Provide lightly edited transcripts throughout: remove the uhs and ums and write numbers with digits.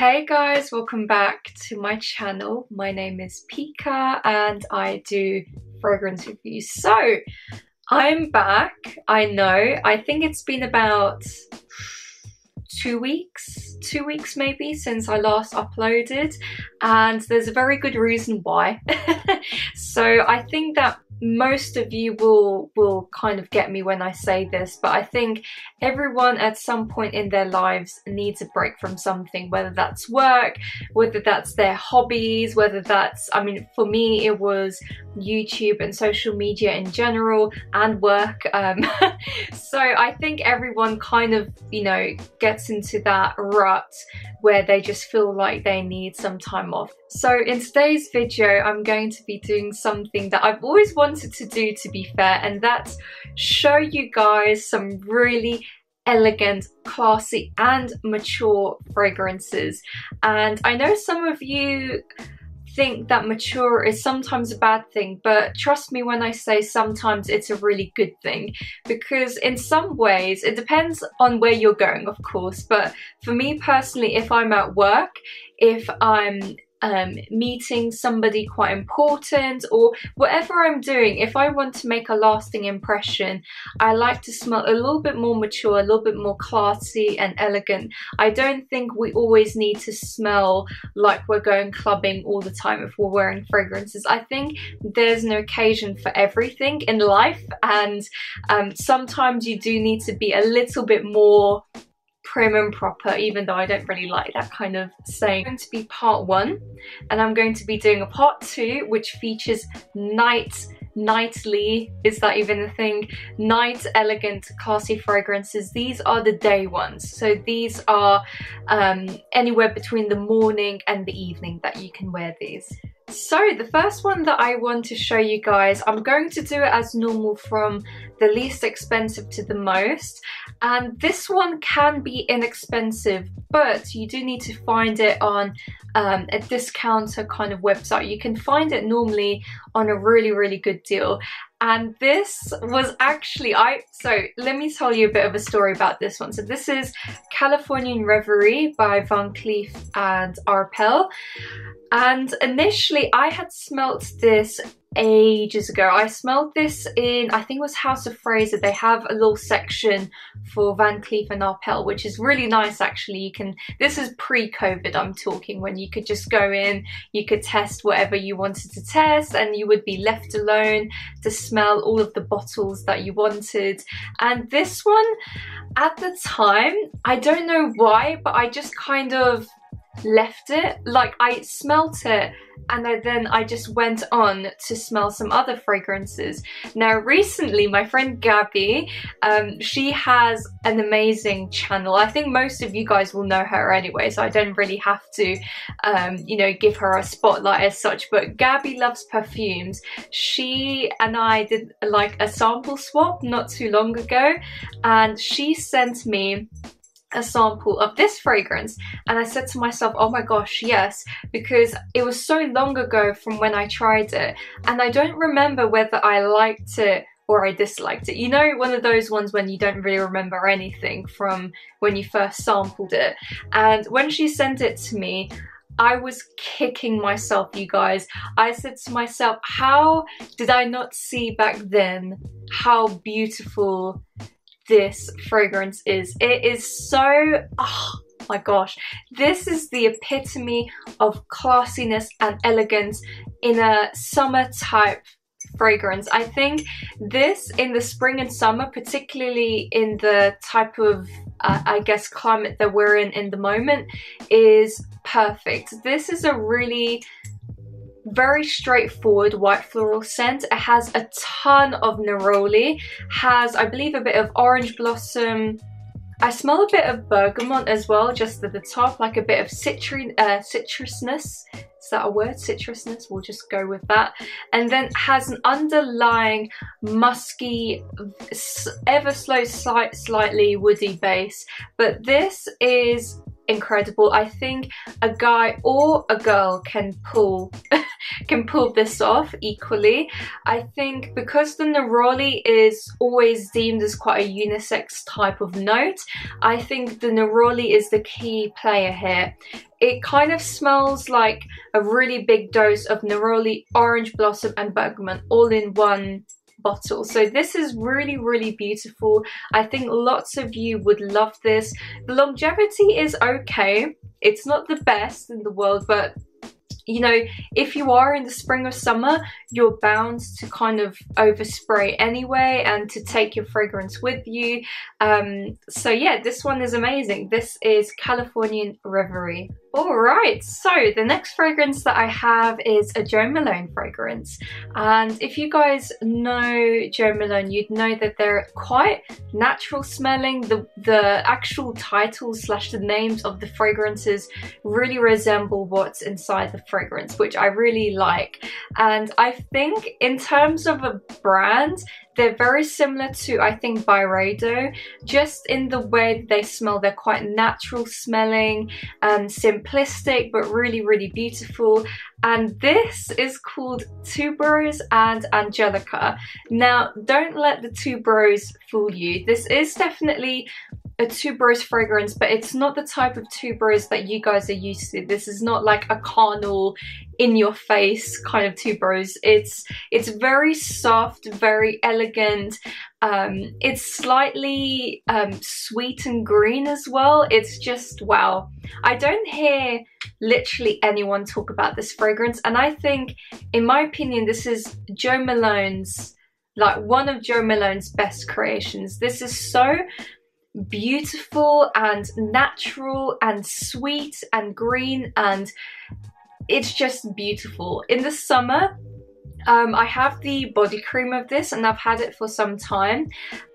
Hey guys, welcome back to my channel. My name is Pika and I do fragrance reviews. So I'm back. I know, I think it's been about 2 weeks maybe since I last uploaded, and there's a very good reason why. So I think that most of you will kind of get me when I say this, but I think everyone at some point in their lives needs a break from something, whether that's work, whether that's their hobbies, whether that's, I mean, for me it was YouTube and social media in general and work. So I think everyone kind of, you know, gets into that rut where they just feel like they need some time off. So in today's video I'm going to be doing something that I've always wanted to do, to be fair, and that's show you guys some really elegant, classy and mature fragrances. And I know some of you think that mature is sometimes a bad thing, but trust me when I say sometimes it's a really good thing, because in some ways it depends on where you're going, of course, but for me personally, if I'm at work, if I'm meeting somebody quite important, or whatever I'm doing, if I want to make a lasting impression, I like to smell a little bit more mature, a little bit more classy and elegant. I don't think we always need to smell like we're going clubbing all the time if we're wearing fragrances. I think there's an occasion for everything in life, and sometimes you do need to be a little bit more prim and proper, even though I don't really like that kind of saying. It's going to be part one, and I'm going to be doing a part two which features nightly, is that even a thing? Night elegant classy fragrances. These are the day ones, so these are anywhere between the morning and the evening that you can wear these. So the first one that I want to show you guys, I'm going to do it as normal from the least expensive to the most, and this one can be inexpensive, but you do need to find it on a discounter kind of website. You can find it normally on a really, really good deal. And this was actually, so let me tell you a bit of a story about this one. So this is Californian Rêverie by Van Cleef & Arpels. And initially I had smelt this ages ago. I smelled this in, I think it was House of Fraser. They have a little section for Van Cleef & Arpels, which is really nice actually. You can, this is pre-COVID I'm talking, when you could just go in, you could test whatever you wanted to test, and you would be left alone to smell all of the bottles that you wanted. And this one, at the time, I don't know why, but I just kind of left it. Like, I smelt it and then I just went on to smell some other fragrances. Now recently my friend Gabby, she has an amazing channel. I think most of you guys will know her anyway, so I don't really have to you know, give her a spotlight as such, but Gabby loves perfumes. She and I did like a sample swap not too long ago, and she sent me a sample of this fragrance, and I said to myself, oh my gosh, yes, because it was so long ago from when I tried it, and I don't remember whether I liked it or I disliked it. You know, one of those ones when you don't really remember anything from when you first sampled it. And when she sent it to me, I was kicking myself, you guys. I said to myself, how did I not see back then how beautiful this fragrance is? It is so, oh my gosh, this is the epitome of classiness and elegance in a summer type fragrance. I think this, in the spring and summer, particularly in the type of I guess climate that we're in the moment, is perfect. This is a really very straightforward white floral scent. It has a ton of neroli, has, I believe, a bit of orange blossom. I smell a bit of bergamot as well, just at the top, like a bit of citrusness. Is that a word? Citrusness? We'll just go with that. And then has an underlying musky, ever so slightly woody base. But this is incredible. I think a guy or a girl can pull this off equally. I think because the neroli is always deemed as quite a unisex type of note, I think the neroli is the key player here. It kind of smells like a really big dose of neroli, orange blossom and bergamot all in one bottle. So this is really, really beautiful. I think lots of you would love this. The longevity is okay. It's not the best in the world, but you know, if you are in the spring or summer, you're bound to kind of overspray anyway and to take your fragrance with you. So yeah, this one is amazing. This is Californian Rêverie. Alright, so the next fragrance that I have is a Jo Malone fragrance. And if you guys know Jo Malone, you'd know that they're quite natural smelling. The actual titles slash the names of the fragrances really resemble what's inside the fragrance, which I really like. And I think in terms of a brand, they're very similar to, I think, Byredo, just in the way they smell. They're quite natural smelling, simplistic, but really, really beautiful. And this is called Tuberose and Angelica. Now, don't let the tuberose fool you. This is definitely a tuberose fragrance, but it's not the type of tuberose that you guys are used to. This is not like a carnal, in-your-face kind of tuberose. It's very soft, very elegant. It's slightly sweet and green as well. It's just, wow. I don't hear literally anyone talk about this fragrance, and I think, in my opinion, this is Jo Malone's, like, one of Jo Malone's best creations. This is so beautiful and natural and sweet and green, and it's just beautiful. In the summer, I have the body cream of this and I've had it for some time,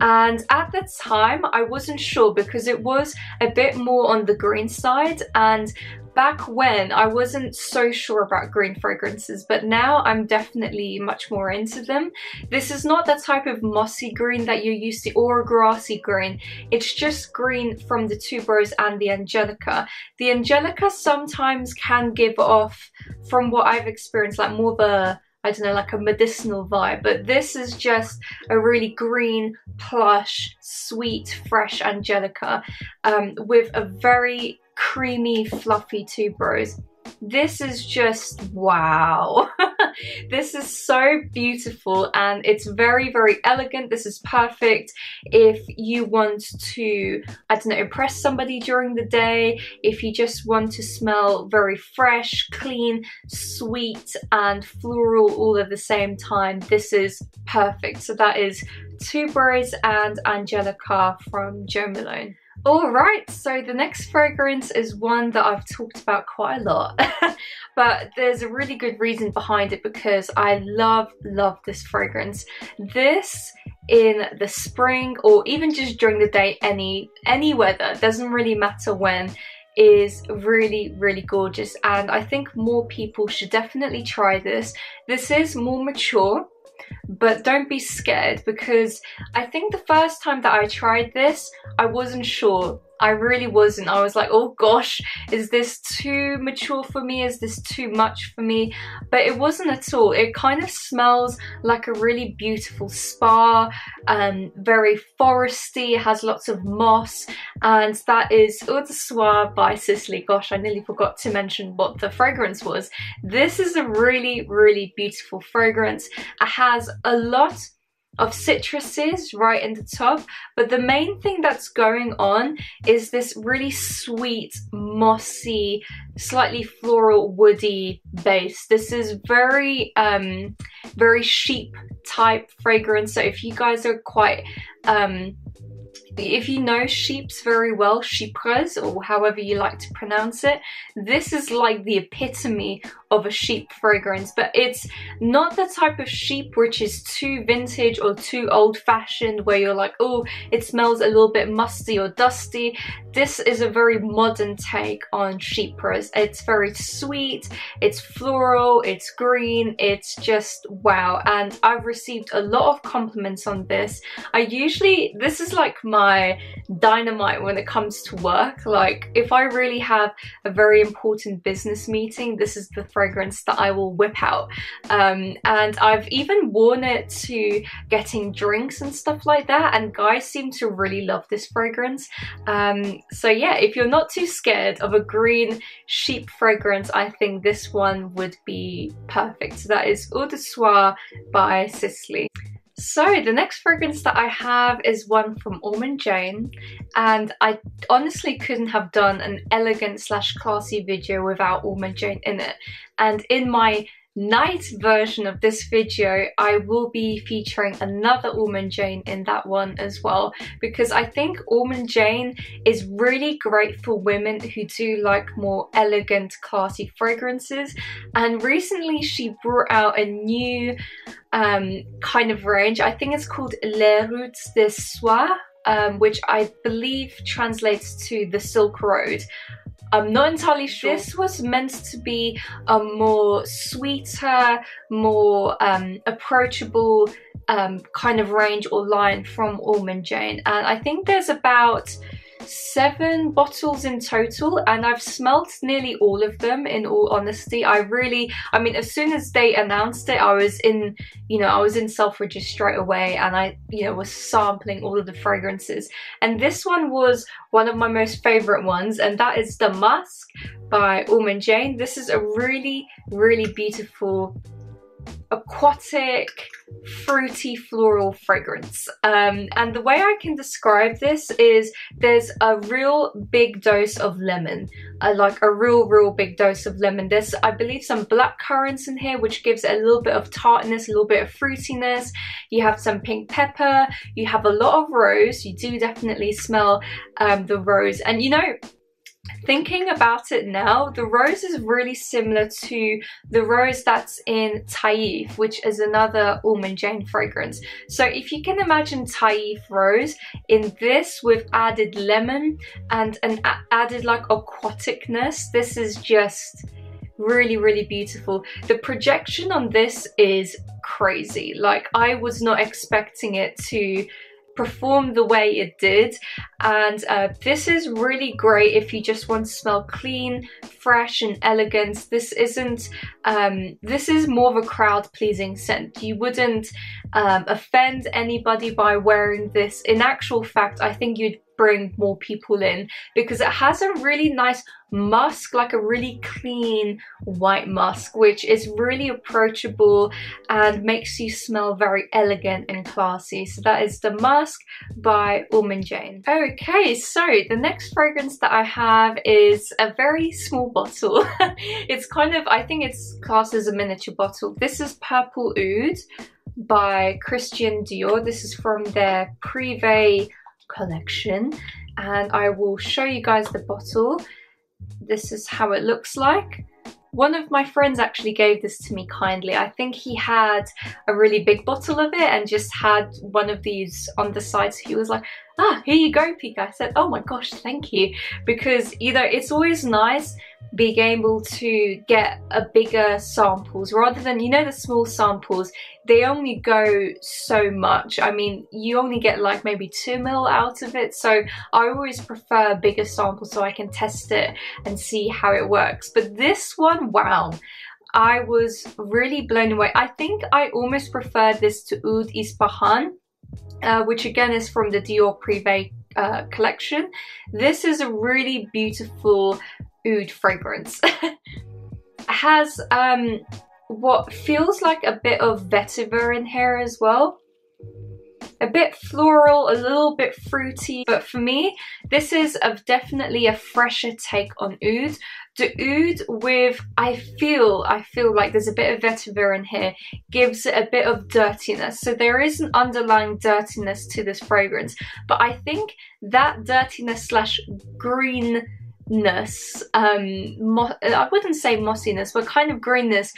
and at the time I wasn't sure because it was a bit more on the green side, and back when I wasn't so sure about green fragrances, but now I'm definitely much more into them. This is not the type of mossy green that you're used to, or grassy green. It's just green from the tuberose and the angelica. The angelica sometimes can give off, from what I've experienced, like more of a, I don't know, like a medicinal vibe, but this is just a really green, plush, sweet, fresh angelica with a very creamy, fluffy tuberose. This is just wow. This is so beautiful, and it's very, very elegant. This is perfect if you want to, I don't know, impress somebody during the day, if you just want to smell very fresh, clean, sweet and floral all at the same time. This is perfect. So that is Tuberose and Angelica from Jo Malone. Alright, so the next fragrance is one that I've talked about quite a lot, but there's a really good reason behind it because I love this fragrance. This, in the spring or even just during the day, any weather, doesn't really matter when, is really, really gorgeous, and I think more people should definitely try this. This is more mature, but don't be scared, because I think the first time that I tried this, I wasn't sure. I really wasn't. I was like, oh gosh, is this too mature for me? Is this too much for me? But it wasn't at all. It kind of smells like a really beautiful spa, very foresty, has lots of moss, and that is Eau du Soir by Sisley. Gosh, I nearly forgot to mention what the fragrance was. This is a really, really beautiful fragrance. It has a lot of citruses right in the top, but the main thing that's going on is this really sweet, mossy, slightly floral, woody base. This is very very sheep type fragrance, so if you guys are quite if you know sheeps very well, chypres, or however you like to pronounce it, this is like the epitome of a sheep fragrance, but it's not the type of sheep which is too vintage or too old-fashioned where you're like, oh, it smells a little bit musty or dusty. This is a very modern take on sheep rose. It's very sweet, it's floral, it's green, it's just wow. And I've received a lot of compliments on this. This is like my dynamite when it comes to work. Like if I really have a very important business meeting, this is the fragrance that I will whip out. And I've even worn it to getting drinks and stuff like that, and guys seem to really love this fragrance. So yeah, if you're not too scared of a green sheep fragrance, I think this one would be perfect. So that is Eau du Soir by Sisley. So the next fragrance that I have is one from Ormonde Jayne, and I honestly couldn't have done an elegant slash classy video without Ormonde Jayne in it. And in my night version of this video, I will be featuring another Ormonde Jayne in that one as well, because I think Ormonde Jayne is really great for women who do like more elegant, classy fragrances. And recently she brought out a new kind of range. I think it's called Les Routes des Soies, which I believe translates to the Silk Road. I'm not entirely sure. This was meant to be a more sweeter, more approachable kind of range or line from Ormonde Jayne, and I think there's about 7 bottles in total, and I've smelled nearly all of them, in all honesty. I mean as soon as they announced it, I was in Selfridges straight away, and I was sampling all of the fragrances, and this one was one of my most favorite ones, and that is the Musk by Ormonde Jayne. This is a really beautiful aquatic, fruity, floral fragrance. And the way I can describe this is there's a real big dose of lemon, like a real big dose of lemon. There's, I believe, some black currants in here, which gives it a little bit of tartness, a little bit of fruitiness. You have some pink pepper, you have a lot of rose. You do definitely smell the rose. And you know, thinking about it now, the rose is really similar to the rose that's in Taif, which is another Ormonde Jayne fragrance. So if you can imagine Taif rose, in this we've added lemon and an added like aquaticness. This is just really beautiful. The projection on this is crazy. Like I was not expecting it to perform the way it did, and this is really great if you just want to smell clean, fresh and elegant. This isn't this is more of a crowd-pleasing scent. You wouldn't offend anybody by wearing this. In actual fact, I think you'd bring more people in, because it has a really nice musk, like a really clean white musk, which is really approachable and makes you smell very elegant and classy. So that is the Musk by Ormonde Jayne. Okay, so the next fragrance that I have is a very small bottle. It's kind of, I think it's classed as a miniature bottle. This is Purple Oud by Christian Dior. This is from their Privé Collection, and I will show you guys the bottle. This is how it looks like. One of my friends actually gave this to me kindly. I think he had a really big bottle of it and just had one of these on the side, so he was like, ah, here you go, Pika. I said, oh my gosh, thank you, because you know, it's always nice being able to get a bigger samples rather than, you know, the small samples, they only go so much. I mean, you only get like maybe 2 ml out of it, so I always prefer bigger samples so I can test it and see how it works. But this one, wow, I was really blown away. I think I almost prefer this to Oud Ispahan, which again is from the Dior Privé collection. This is a really beautiful oud fragrance. Has what feels like a bit of vetiver in here as well. A bit floral, a little bit fruity, but for me, this is definitely a fresher take on oud. The oud with, I feel like there's a bit of vetiver in here, gives it a bit of dirtiness. So there is an underlying dirtiness to this fragrance, but I think that dirtiness slash green graininess, I wouldn't say mossiness, but kind of greenness,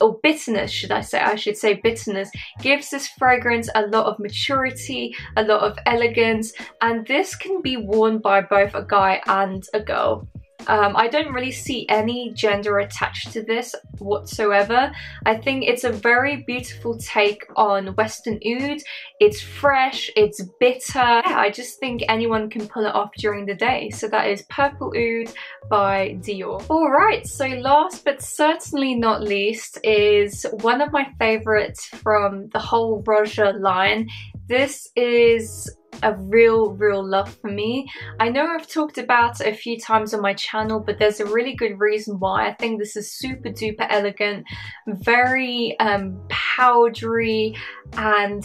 or bitterness should I say, bitterness, gives this fragrance a lot of maturity, a lot of elegance, and this can be worn by both a guy and a girl. I don't really see any gender attached to this whatsoever. I think it's a very beautiful take on Western Oud. It's fresh, it's bitter. Yeah, I just think anyone can pull it off during the day. So that is Purple Oud by Dior. Alright, so last but certainly not least is one of my favourites from the whole Roja line. This is a real love for me. I know I've talked about it a few times on my channel, but there's a really good reason why. I think this is super duper elegant, very powdery, and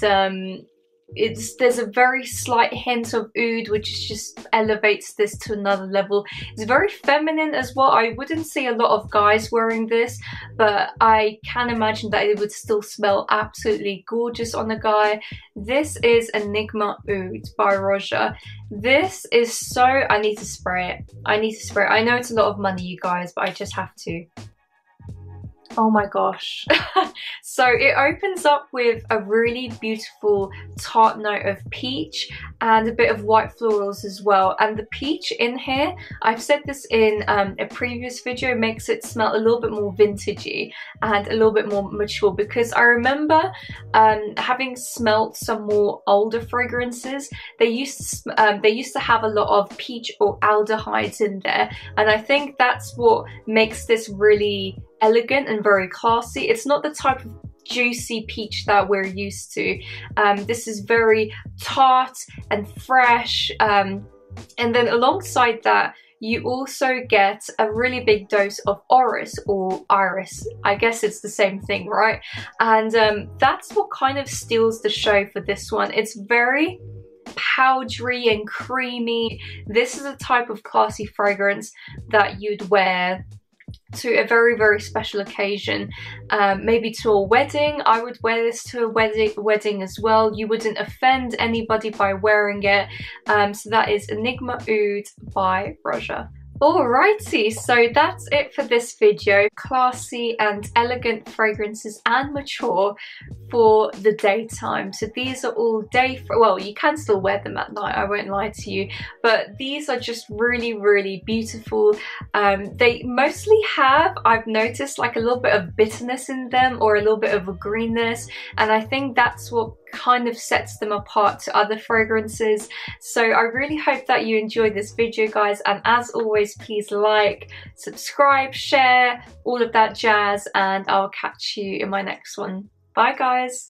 there's a very slight hint of oud, which just elevates this to another level. It's very feminine as well. I wouldn't see a lot of guys wearing this, but I can imagine that it would still smell absolutely gorgeous on a guy. This is Enigma Aoud by Roja. This is so... I need to spray it. I need to spray it. I know it's a lot of money, you guys, but I just have to. Oh my gosh. So it opens up with a really beautiful tart note of peach and a bit of white florals as well. And the peach in here, I've said this in a previous video, makes it smell a little bit more vintagey and a little bit more mature, because I remember having smelt some more older fragrances, they used to have a lot of peach or aldehydes in there, and I think that's what makes this really elegant and very classy. It's not the type of juicy peach that we're used to. This is very tart and fresh, and then alongside that you also get a really big dose of orris or iris. I guess it's the same thing, right? And that's what kind of steals the show for this one. It's very powdery and creamy. This is a type of classy fragrance that you'd wear to a very special occasion, maybe to a wedding. I would wear this to a wedding as well. You wouldn't offend anybody by wearing it. So that is Enigma Aoud by Roja. Alrighty, so that's it for this video. Classy and elegant fragrances and mature for the daytime. So these are all day, well, you can still wear them at night, I won't lie to you, but these are just really beautiful. They mostly have, I've noticed, like a little bit of bitterness in them or a little bit of a greenness, and I think that's what kind of sets them apart to other fragrances. So I really hope that you enjoyed this video, guys, and as always, please like, subscribe, share, all of that jazz, and I'll catch you in my next one. Bye, guys.